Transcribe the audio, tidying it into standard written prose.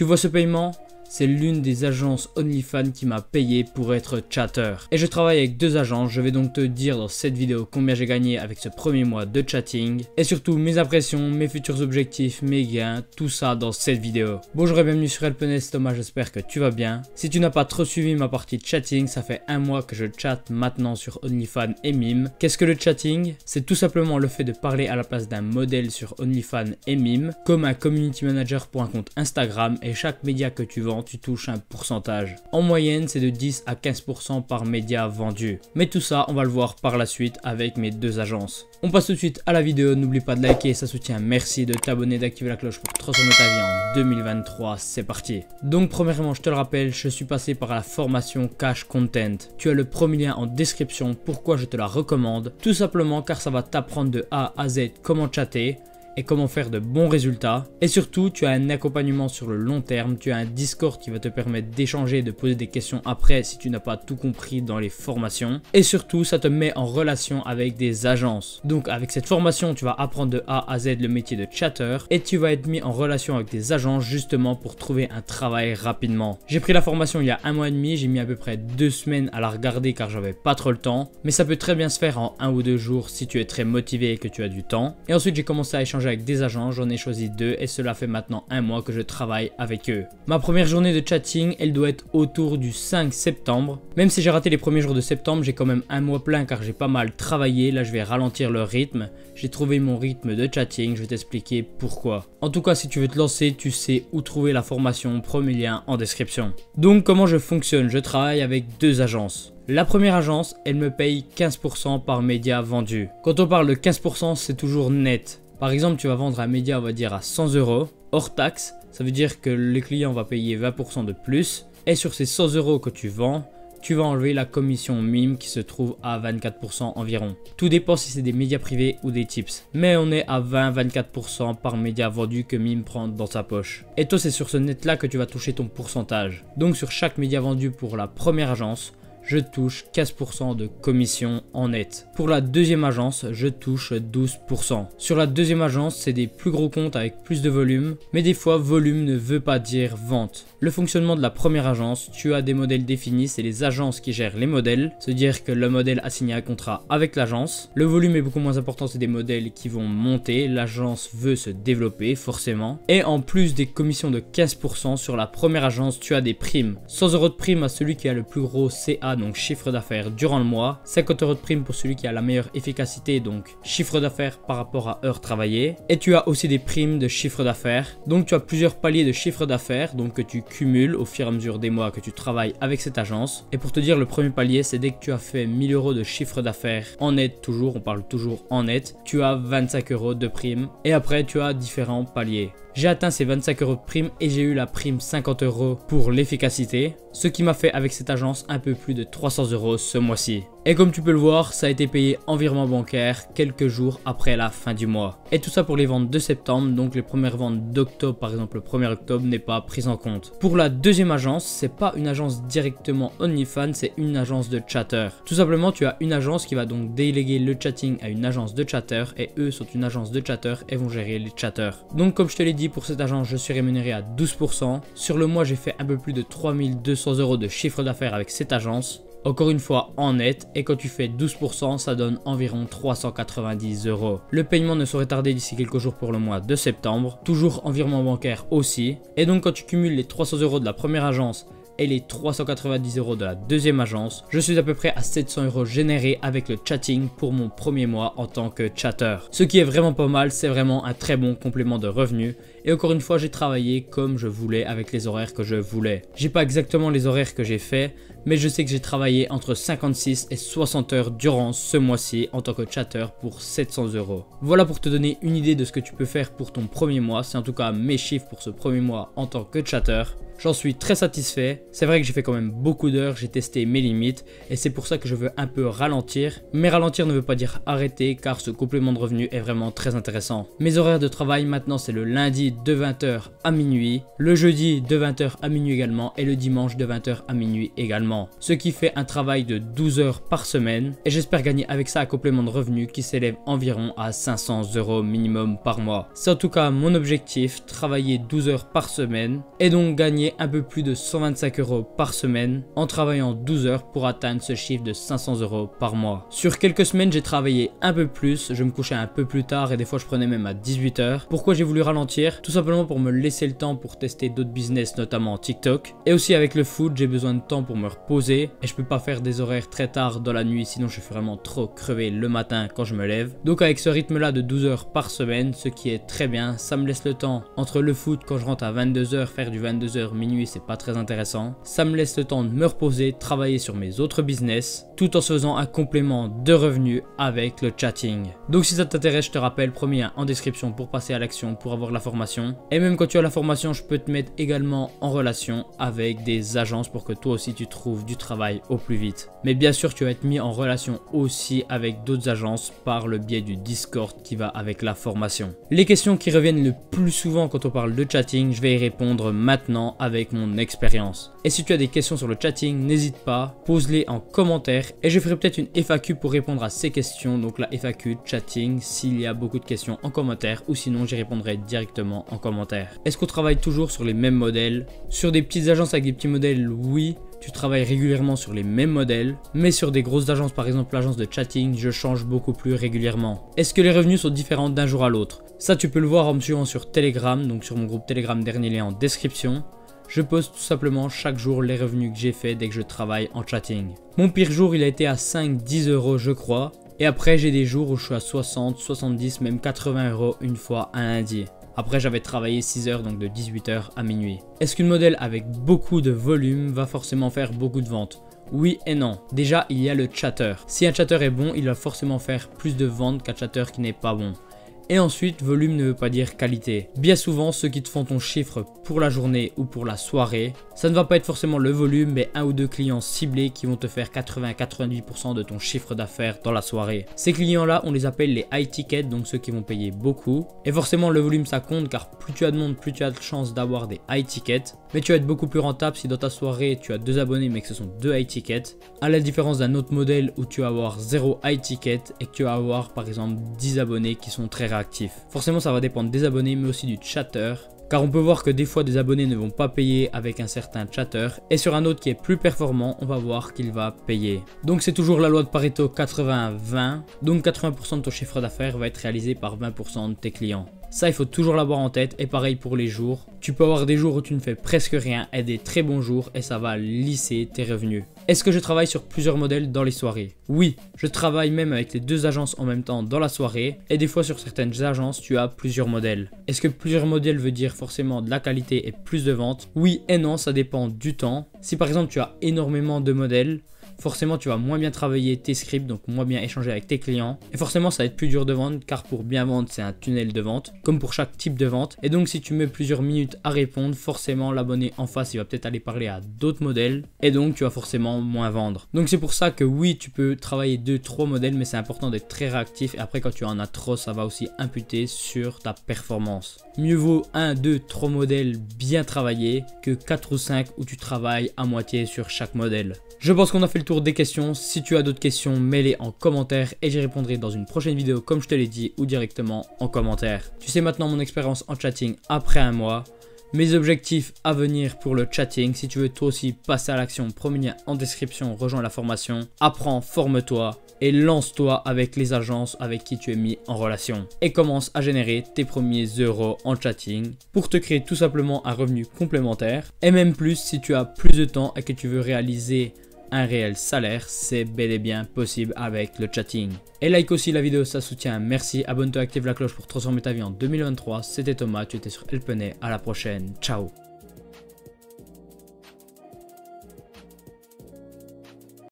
Tu vois ce paiement? C'est l'une des agences OnlyFans qui m'a payé pour être chatter. Et je travaille avec deux agences, je vais donc te dire dans cette vidéo combien j'ai gagné avec ce premier mois de chatting. Et surtout mes impressions, mes futurs objectifs, mes gains, tout ça dans cette vidéo. Bonjour et bienvenue sur Helpenay, c'est Thomas, j'espère que tu vas bien. Si tu n'as pas trop suivi ma partie chatting, ça fait un mois que je chatte maintenant sur OnlyFans et MYM. Qu'est-ce que le chatting? C'est tout simplement le fait de parler à la place d'un modèle sur OnlyFans et MYM, comme un community manager pour un compte Instagram, et chaque média que tu vends, tu touches un pourcentage. En moyenne, c'est de 10 à 15% par média vendu. Mais tout ça, on va le voir par la suite avec mes deux agences. On passe tout de suite à la vidéo. N'oublie pas de liker, ça soutient. Merci de t'abonner, d'activer la cloche pour transformer ta vie en 2023. C'est parti. Donc premièrement, je te le rappelle, je suis passé par la formation Cash Content. Tu as le premier lien en description. Pourquoi je te la recommande? Tout simplement car ça va t'apprendre de A à Z comment chatter et comment faire de bons résultats. Et surtout, tu as un accompagnement sur le long terme, tu as un Discord qui va te permettre d'échanger et de poser des questions après si tu n'as pas tout compris dans les formations. Et surtout, ça te met en relation avec des agences. Donc avec cette formation, tu vas apprendre de A à Z le métier de chatter et tu vas être mis en relation avec des agences justement pour trouver un travail rapidement. J'ai pris la formation il y a un mois et demi, j'ai mis à peu près 2 semaines à la regarder car j'avais pas trop le temps, mais ça peut très bien se faire en 1 ou 2 jours si tu es très motivé et que tu as du temps. Et ensuite, j'ai commencé à échanger avec des agents, j'en ai choisi 2 et cela fait maintenant un mois que je travaille avec eux. Ma première journée de chatting, elle doit être autour du 5 septembre. Même si j'ai raté les premiers jours de septembre, j'ai quand même un mois plein car j'ai pas mal travaillé. Là, je vais ralentir le rythme. J'ai trouvé mon rythme de chatting, je vais t'expliquer pourquoi. En tout cas, si tu veux te lancer, tu sais où trouver la formation, premier lien en description. Donc, comment je fonctionne? Je travaille avec 2 agences. La première agence, elle me paye 15% par média vendu. Quand on parle de 15%, c'est toujours net. Par exemple, tu vas vendre un média, on va dire à 100 € hors taxe. Ça veut dire que le client va payer 20% de plus. Et sur ces 100 € que tu vends, tu vas enlever la commission MYM qui se trouve à 24% environ. Tout dépend si c'est des médias privés ou des tips. Mais on est à 20-24% par média vendu que MYM prend dans sa poche. Et toi, c'est sur ce net là que tu vas toucher ton pourcentage. Donc sur chaque média vendu pour la première agence, je touche 15% de commission en net. Pour la deuxième agence, je touche 12%. Sur la deuxième agence, c'est des plus gros comptes avec plus de volume, mais des fois, volume ne veut pas dire vente. Le fonctionnement de la première agence, tu as des modèles définis, c'est les agences qui gèrent les modèles, c'est-à-dire que le modèle a signé un contrat avec l'agence. Le volume est beaucoup moins important, c'est des modèles qui vont monter, l'agence veut se développer forcément. Et en plus des commissions de 15%, sur la première agence, tu as des primes. 100 € de prime à celui qui a le plus gros CA, donc chiffre d'affaires durant le mois, 50 € de prime pour celui qui a la meilleure efficacité, donc chiffre d'affaires par rapport à heures travaillées, et tu as aussi des primes de chiffre d'affaires. Donc tu as plusieurs paliers de chiffre d'affaires donc que tu cumules au fur et à mesure des mois que tu travailles avec cette agence. Et pour te dire, le premier palier, c'est dès que tu as fait 1000 € de chiffre d'affaires en net, toujours, on parle toujours en net, tu as 25 € de prime. Et après, tu as différents paliers. J'ai atteint ces 25 € de prime et j'ai eu la prime 50 € pour l'efficacité, ce qui m'a fait avec cette agence un peu plus de 300 € ce mois-ci. Et comme tu peux le voir, ça a été payé en virement bancaire quelques jours après la fin du mois. Et tout ça pour les ventes de septembre, donc les premières ventes d'octobre, par exemple le 1er octobre, n'est pas prise en compte. Pour la deuxième agence, c'est pas une agence directement OnlyFans, c'est une agence de chatter. Tout simplement, tu as une agence qui va donc déléguer le chatting à une agence de chatter et eux sont une agence de chatter et vont gérer les chatters. Donc comme je te l'ai dit, pour cette agence, je suis rémunéré à 12%. Sur le mois, j'ai fait un peu plus de 3200 € de chiffre d'affaires avec cette agence. Encore une fois en net, et quand tu fais 12%, ça donne environ 390 €. Le paiement ne saurait tarder d'ici quelques jours pour le mois de septembre, toujours en virement bancaire aussi. Et donc quand tu cumules les 300 € de la première agence et les 390 € de la deuxième agence, je suis à peu près à 700 € générés avec le chatting pour mon premier mois en tant que chatter. Ce qui est vraiment pas mal, c'est vraiment un très bon complément de revenus. Et encore une fois, j'ai travaillé comme je voulais avec les horaires que je voulais. J'ai pas exactement les horaires que j'ai fait, mais je sais que j'ai travaillé entre 56 et 60 heures durant ce mois-ci en tant que chatter pour 700 €. Voilà pour te donner une idée de ce que tu peux faire pour ton premier mois. C'est en tout cas mes chiffres pour ce premier mois en tant que chatter. J'en suis très satisfait. C'est vrai que j'ai fait quand même beaucoup d'heures, j'ai testé mes limites et c'est pour ça que je veux un peu ralentir. Mais ralentir ne veut pas dire arrêter car ce complément de revenu est vraiment très intéressant. Mes horaires de travail maintenant, c'est le lundi lundi de 20h à minuit, le jeudi de 20h à minuit également et le dimanche de 20h à minuit également. Ce qui fait un travail de 12 heures par semaine et j'espère gagner avec ça un complément de revenus qui s'élève environ à 500 € minimum par mois. C'est en tout cas mon objectif, travailler 12 heures par semaine et donc gagner un peu plus de 125 € par semaine en travaillant 12 heures pour atteindre ce chiffre de 500 € par mois. Sur quelques semaines, j'ai travaillé un peu plus, je me couchais un peu plus tard et des fois je prenais même à 18 h. Pourquoi j'ai voulu ralentir? Tout simplement pour me laisser le temps pour tester d'autres business, notamment TikTok. Et aussi avec le foot, j'ai besoin de temps pour me reposer et je peux pas faire des horaires très tard dans la nuit, sinon je suis vraiment trop crevé le matin quand je me lève. Donc avec ce rythme là de 12 heures par semaine, ce qui est très bien, ça me laisse le temps entre le foot quand je rentre à 22 h, faire du 22 h minuit, c'est pas très intéressant. Ça me laisse le temps de me reposer, travailler sur mes autres business, tout en se faisant un complément de revenus avec le chatting. Donc si ça t'intéresse, je te rappelle, premier lien en description pour passer à l'action, pour avoir la formation. Et même quand tu as la formation, je peux te mettre également en relation avec des agences pour que toi aussi tu trouves du travail au plus vite. Mais bien sûr, tu vas être mis en relation aussi avec d'autres agences par le biais du Discord qui va avec la formation. Les questions qui reviennent le plus souvent quand on parle de chatting, je vais y répondre maintenant avec mon expérience. Et si tu as des questions sur le chatting, n'hésite pas, pose-les en commentaire et je ferai peut-être une FAQ pour répondre à ces questions. Donc la FAQ chatting, s'il y a beaucoup de questions en commentaire, ou sinon j'y répondrai directement en commentaire. Est-ce qu'on travaille toujours sur les mêmes modèles? Sur des petites agences avec des petits modèles, oui. Tu travailles régulièrement sur les mêmes modèles, mais sur des grosses agences, par exemple l'agence de chatting, je change beaucoup plus régulièrement. Est-ce que les revenus sont différents d'un jour à l'autre? Ça, tu peux le voir en me suivant sur Telegram, donc sur mon groupe Telegram, dernier lien en description. Je poste tout simplement chaque jour les revenus que j'ai fait dès que je travaille en chatting. Mon pire jour, il a été à 5-10 € je crois, et après j'ai des jours où je suis à 60, 70, même 80 € une fois un lundi. Après j'avais travaillé 6 heures, donc de 18 h à minuit. Est-ce qu'une modèle avec beaucoup de volume va forcément faire beaucoup de ventes? Oui et non. Déjà, il y a le chatter. Si un chatter est bon, il va forcément faire plus de ventes qu'un chatter qui n'est pas bon. Et ensuite, volume ne veut pas dire qualité. Bien souvent, ceux qui te font ton chiffre pour la journée ou pour la soirée, ça ne va pas être forcément le volume, mais un ou deux clients ciblés qui vont te faire 80-90% de ton chiffre d'affaires dans la soirée. Ces clients-là, on les appelle les high tickets, donc ceux qui vont payer beaucoup. Et forcément, le volume, ça compte, car plus tu as de monde, plus tu as de chances d'avoir des high tickets. Mais tu vas être beaucoup plus rentable si dans ta soirée, tu as 2 abonnés, mais que ce sont 2 high tickets. À la différence d'un autre modèle où tu vas avoir 0 high ticket et que tu vas avoir, par exemple, 10 abonnés qui sont très rares. Forcément, ça va dépendre des abonnés, mais aussi du chatter, car on peut voir que des fois des abonnés ne vont pas payer avec un certain chatter, et sur un autre qui est plus performant, on va voir qu'il va payer. Donc c'est toujours la loi de Pareto 80-20, donc 80% de ton chiffre d'affaires va être réalisé par 20% de tes clients. Ça, il faut toujours l'avoir en tête, et pareil pour les jours. Tu peux avoir des jours où tu ne fais presque rien et des très bons jours, et ça va lisser tes revenus. Est-ce que je travaille sur plusieurs modèles dans les soirées? Oui, je travaille même avec les 2 agences en même temps dans la soirée, et des fois sur certaines agences, tu as plusieurs modèles. Est-ce que plusieurs modèles veut dire forcément de la qualité et plus de ventes? Oui et non, ça dépend du temps. Si par exemple tu as énormément de modèles, forcément tu vas moins bien travailler tes scripts, donc moins bien échanger avec tes clients, et forcément ça va être plus dur de vendre, car pour bien vendre c'est un tunnel de vente comme pour chaque type de vente. Et donc si tu mets plusieurs minutes à répondre, forcément l'abonné en face il va peut-être aller parler à d'autres modèles et donc tu vas forcément moins vendre. Donc c'est pour ça que oui, tu peux travailler 2-3 modèles, mais c'est important d'être très réactif, et après quand tu en as trop, ça va aussi imputer sur ta performance. Mieux vaut 1, 2, 3 modèles bien travaillés que 4 ou 5 où tu travailles à moitié sur chaque modèle. Je pense qu'on a fait le tour des questions. Si tu as d'autres questions, mets-les en commentaire et j'y répondrai dans une prochaine vidéo comme je te l'ai dit, ou directement en commentaire. Tu sais maintenant mon expérience en chatting après un mois, mes objectifs à venir pour le chatting. Si tu veux toi aussi passer à l'action, premier lien en description, rejoins la formation, apprends, forme-toi et lance-toi avec les agences avec qui tu es mis en relation. Et commence à générer tes premiers euros en chatting pour te créer tout simplement un revenu complémentaire. Et même plus, si tu as plus de temps et que tu veux réaliser un réel salaire, c'est bel et bien possible avec le chatting. Et like aussi la vidéo, ça soutient, merci, abonne-toi, active la cloche pour transformer ta vie en 2023. C'était Thomas, tu étais sur Helpenay, à la prochaine, ciao.